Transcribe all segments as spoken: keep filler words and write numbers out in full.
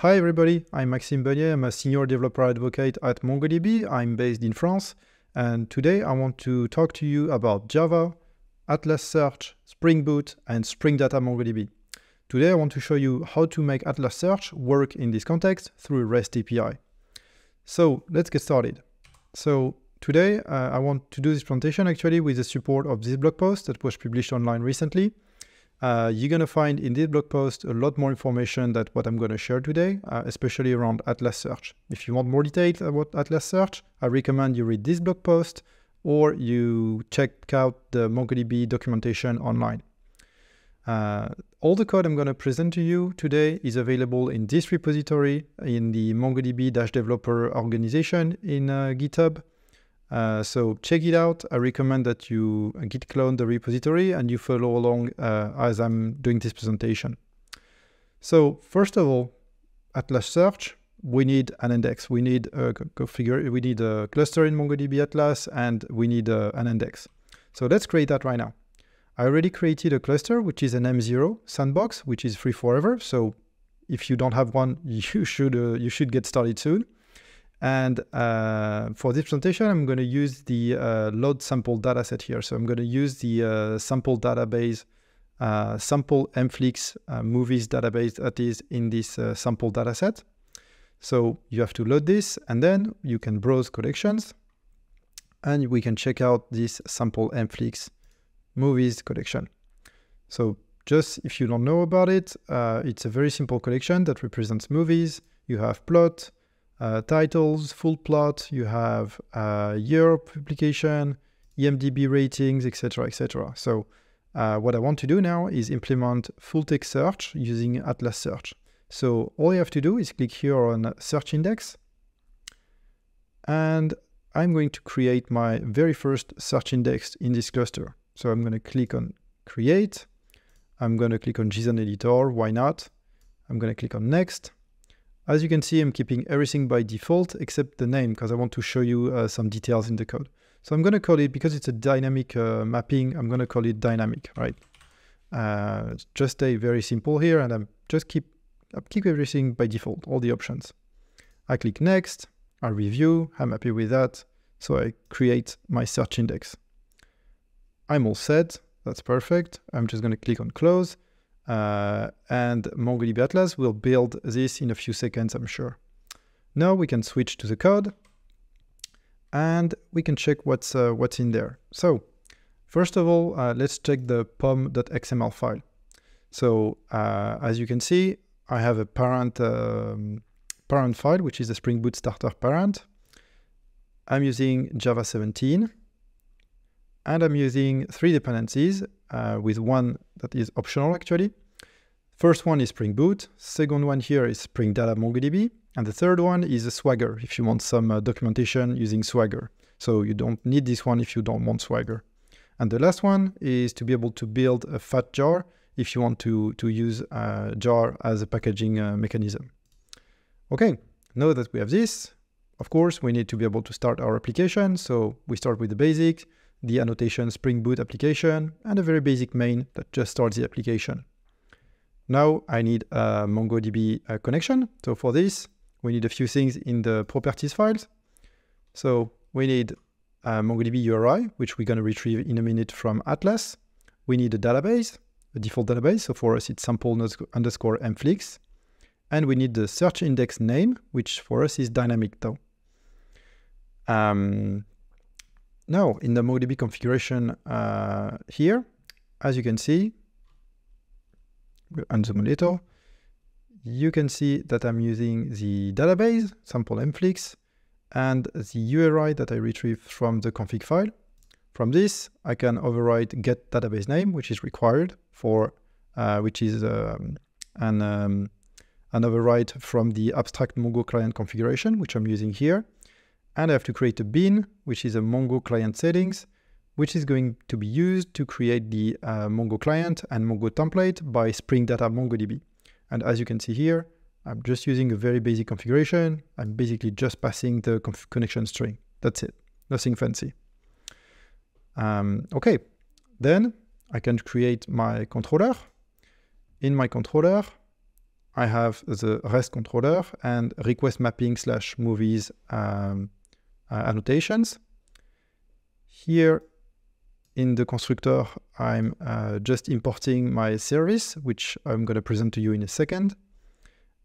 Hi everybody, I'm Maxime Beugnet, I'm a senior developer advocate at MongoDB, I'm based in France, and today I want to talk to you about Java, Atlas Search, Spring Boot, and Spring Data MongoDB. Today I want to show you how to make Atlas Search work in this context through REST A P I. So let's get started. So today uh, I want to do this presentation actually with the support of this blog post that was published online recently. Uh, you're going to find in this blog post a lot more information than what I'm going to share today, uh, especially around Atlas Search. If you want more details about Atlas Search, I recommend you read this blog post or you check out the MongoDB documentation online. Uh, all the code I'm going to present to you today is available in this repository in the MongoDB-developer organization in uh, GitHub. Uh, so check it out. I recommend that you git clone the repository and you follow along uh, as I'm doing this presentation. So first of all, Atlas Search, we need an index. We need a configure. We need a cluster in MongoDB Atlas, and we need a, an index. So let's create that right now. I already created a cluster, which is an M zero sandbox, which is free forever. So if you don't have one, you should uh, you should get started soon. And uh, for this presentation, I'm going to use the uh, load sample dataset here. So I'm going to use the uh, sample database, uh, sample Mflix uh, movies database that is in this uh, sample dataset. So you have to load this, and then you can browse collections, and we can check out this sample Mflix movies collection. So just if you don't know about it, uh, it's a very simple collection that represents movies. You have plot, Uh, titles, full plot, you have uh, year of publication, I M D B ratings, et cetera, et cetera. So uh, what I want to do now is implement full text search using Atlas Search. So all you have to do is click here on search index, and I'm going to create my very first search index in this cluster. So I'm going to click on create. I'm going to click on JSON Editor. Why not? I'm going to click on next. As you can see, I'm keeping everything by default except the name because I want to show you uh, some details in the code. So I'm going to call it, because it's a dynamic uh, mapping, I'm going to call it dynamic, right? Uh, just stay very simple here, and I'm just keep, I keep everything by default, all the options. I click next, I review, I'm happy with that. So I create my search index. I'm all set, that's perfect. I'm just going to click on close. Uh, and MongoDB Atlas will build this in a few seconds, I'm sure. Now we can switch to the code, and we can check what's uh, what's in there. So first of all, uh, let's check the pom dot X M L file. So uh, as you can see, I have a parent um, parent file, which is the Spring Boot starter parent. I'm using Java seventeen, and I'm using three dependencies. Uh, with one that is optional actually. First one is Spring Boot, second one here is Spring Data MongoDB, and the third one is a Swagger if you want some uh, documentation using Swagger. So you don't need this one if you don't want Swagger. And the last one is to be able to build a fat jar if you want to, to use uh, jar as a packaging uh, mechanism. Okay, now that we have this, of course, we need to be able to start our application. So we start with the basics, the annotation Spring Boot application, and a very basic main that just starts the application. Now I need a MongoDB uh, connection. So for this, we need a few things in the properties files. So we need a MongoDB U R I, which we're going to retrieve in a minute from Atlas. We need a database, a default database. So for us, it's sample underscore Mflix. And we need the search index name, which for us is dynamic though. Um, Now, in the MongoDB configuration uh, here, as you can see, and zoom a little, you can see that I'm using the database, sample Mflix, and the U R I that I retrieved from the config file. From this, I can override get database name, which is required for, uh, which is um, an, um, an override from the abstract Mongo client configuration, which I'm using here. And I have to create a bean, which is a Mongo client settings, which is going to be used to create the uh, Mongo client and Mongo template by Spring Data MongoDB. And as you can see here, I'm just using a very basic configuration. I'm basically just passing the connection string. That's it. Nothing fancy. Um, okay. Then I can create my controller. In my controller, I have the REST controller and request mapping slash movies um, uh, annotations. Here in the constructor, I'm uh, just importing my service, which I'm going to present to you in a second.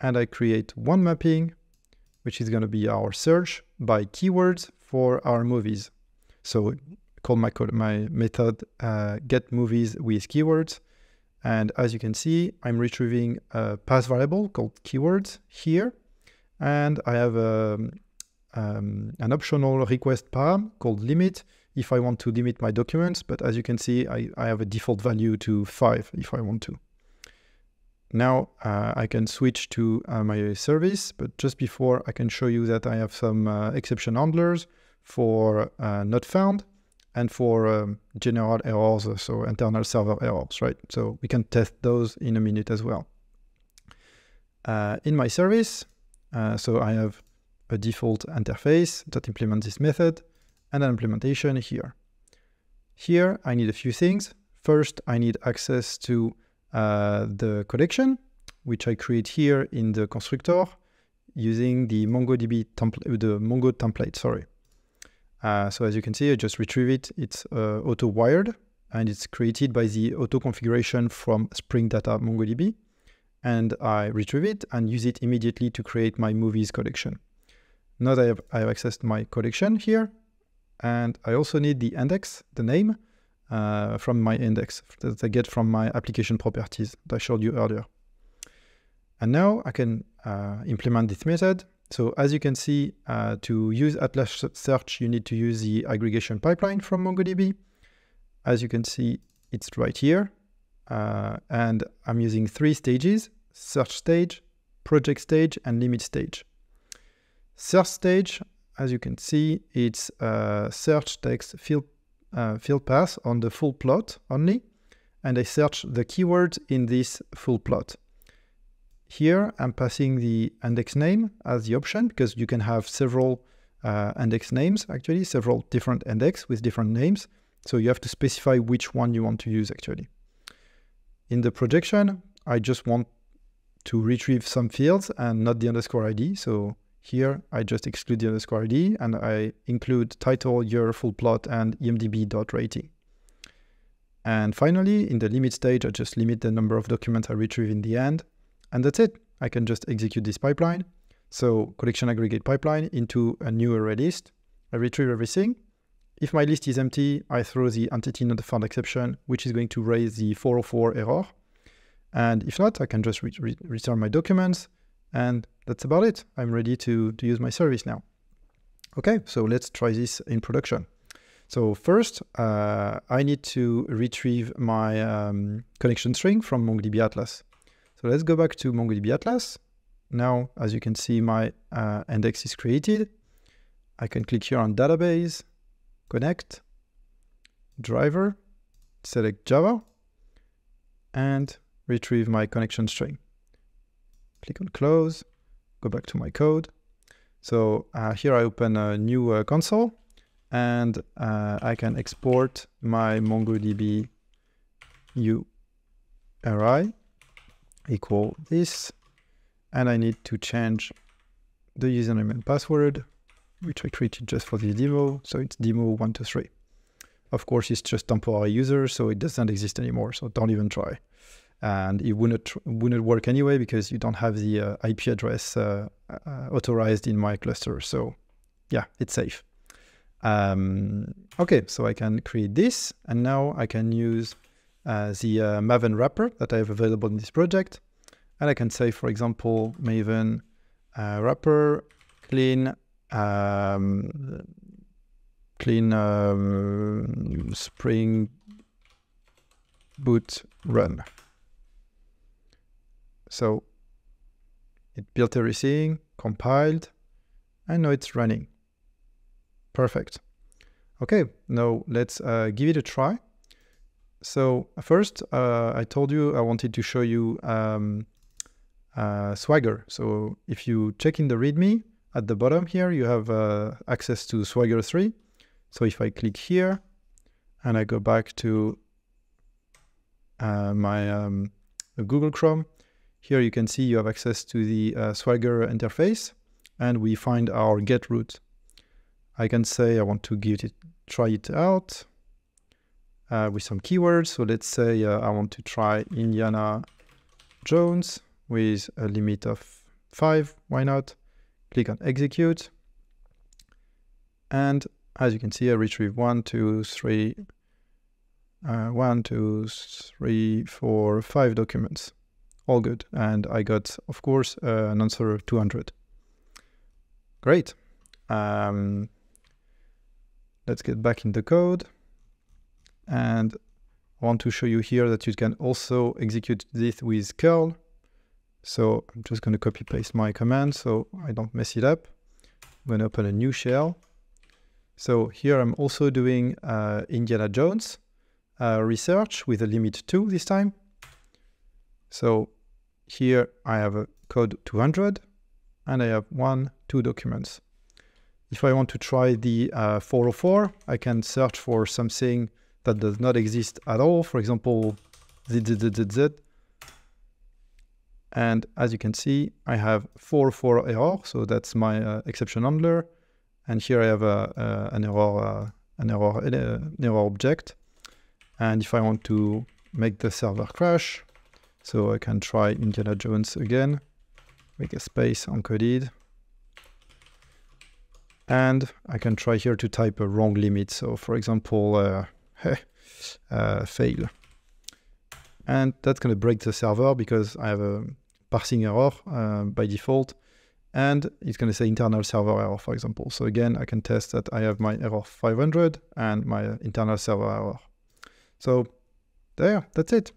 And I create one mapping, which is going to be our search by keywords for our movies. So call my, code, my method uh, get movies with keywords. And as you can see, I'm retrieving a path variable called keywords here. And I have a, um, an optional request param called limit if I want to limit my documents. But as you can see, I, I have a default value to five if I want to. Now uh, I can switch to uh, my service, but just before I can show you that I have some uh, exception handlers for uh, not found and for um, general errors, so internal server errors, right? So we can test those in a minute as well. Uh, in my service, uh, so I have a default interface that implements this method and an implementation here. Here I need a few things. First, I need access to Uh, the collection, which I create here in the constructor using the MongoDB template, the Mongo template, sorry. Uh, so as you can see, I just retrieve it. It's uh, auto-wired and it's created by the auto-configuration from Spring Data MongoDB. And I retrieve it and use it immediately to create my movies collection. Now that I have, I have accessed my collection here, and I also need the index, the name, Uh, from my index that I get from my application properties that I showed you earlier. And now I can uh, implement this method. So as you can see, uh, to use Atlas Search, you need to use the aggregation pipeline from MongoDB. As you can see, it's right here. Uh, and I'm using three stages: search stage, project stage, and limit stage. Search stage, as you can see, it's uh, search text field Uh, field path on the full plot only, and I search the keyword in this full plot. Here I'm passing the index name as the option because you can have several uh, index names, actually several different index with different names, so you have to specify which one you want to use actually. In the projection, I just want to retrieve some fields and not the underscore I D, so here, I just exclude the underscore I D and I include title, year, full plot, and I M D B dot rating. And finally, in the limit stage, I just limit the number of documents I retrieve in the end. And that's it. I can just execute this pipeline. So collection aggregate pipeline into a new array list. I retrieve everything. If my list is empty, I throw the entity not found exception, which is going to raise the four oh four error. And if not, I can just re re return my documents. And that's about it. I'm ready to, to use my service now. Okay, so let's try this in production. So first, uh, I need to retrieve my um, collection string from MongoDB Atlas. So let's go back to MongoDB Atlas. Now, as you can see, my uh, index is created. I can click here on database, connect, driver, select Java, and retrieve my connection string. Click on close, go back to my code. So uh, here I open a new uh, console and uh, I can export my MongoDB U R I equal this. And I need to change the username and password, which I created just for this demo. So it's demo one two three. Of course, it's just temporary user, so it doesn't exist anymore. So don't even try. And it wouldn't, wouldn't work anyway because you don't have the uh, I P address uh, uh, authorized in my cluster. So yeah, it's safe. Um, okay, so I can create this and now I can use uh, the uh, Maven wrapper that I have available in this project. And I can say, for example, Maven uh, wrapper clean, um, clean um, Spring Boot run. So it built everything, compiled, and now it's running. Perfect. Okay, now let's uh, give it a try. So first, uh, I told you I wanted to show you um, uh, Swagger. So if you check in the README, at the bottom here, you have uh, access to Swagger three. So if I click here and I go back to uh, my um, Google Chrome, Here you can see you have access to the uh, Swagger interface, and we find our get route. I can say I want to give it, try it out uh, with some keywords. So let's say uh, I want to try Indiana Jones with a limit of five. Why not? Click on execute. And as you can see, I retrieve one, two, three, uh, one, two, three, four, five documents. All good. And I got, of course, uh, an answer of two hundred. Great. Um, let's get back in the code. And I want to show you here that you can also execute this with curl. So I'm just going to copy paste my command so I don't mess it up. I'm going to open a new shell. So here I'm also doing uh, Indiana Jones uh, research with a limit two this time. So here I have a code two hundred and I have one, two documents. If I want to try the uh, four oh four, I can search for something that does not exist at all. For example, zzzzz. And as you can see, I have four oh four error. So that's my uh, exception handler. And here I have a, uh, an error, uh, an error, uh, an error object. And if I want to make the server crash, so I can try Indiana Jones again, make a space encoded. And I can try here to type a wrong limit. So for example, uh, heh, uh, fail. And that's gonna break the server because I have a parsing error uh, by default. And it's gonna say internal server error, for example. So again, I can test that I have my error five hundred and my internal server error. So there, that's it.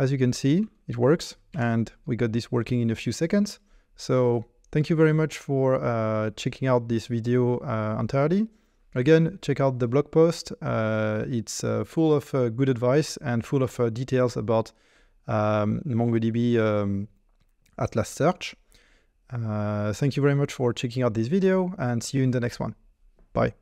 As you can see, it works, and we got this working in a few seconds. So thank you very much for uh, checking out this video uh, entirely. Again, check out the blog post. Uh, it's uh, full of uh, good advice and full of uh, details about um, MongoDB um, Atlas Search. Uh, thank you very much for checking out this video, and see you in the next one. Bye.